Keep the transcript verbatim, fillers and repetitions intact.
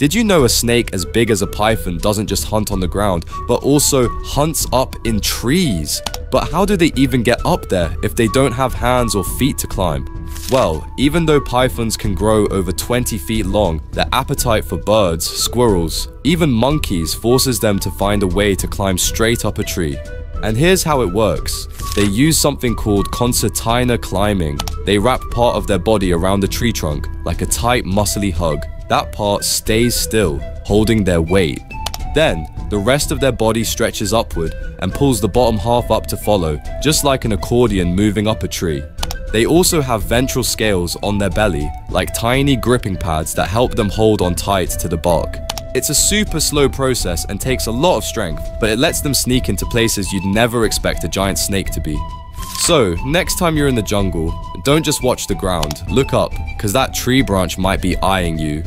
Did you know a snake as big as a python doesn't just hunt on the ground, but also hunts up in trees? But how do they even get up there if they don't have hands or feet to climb? Well, even though pythons can grow over twenty feet long, their appetite for birds, squirrels, even monkeys forces them to find a way to climb straight up a tree. And here's how it works. They use something called concertina climbing. They wrap part of their body around the tree trunk, like a tight, muscly hug. That part stays still, holding their weight. Then, the rest of their body stretches upward and pulls the bottom half up to follow, just like an accordion moving up a tree. They also have ventral scales on their belly, like tiny gripping pads that help them hold on tight to the bark. It's a super slow process and takes a lot of strength, but it lets them sneak into places you'd never expect a giant snake to be. So, next time you're in the jungle, don't just watch the ground, look up, because that tree branch might be eyeing you.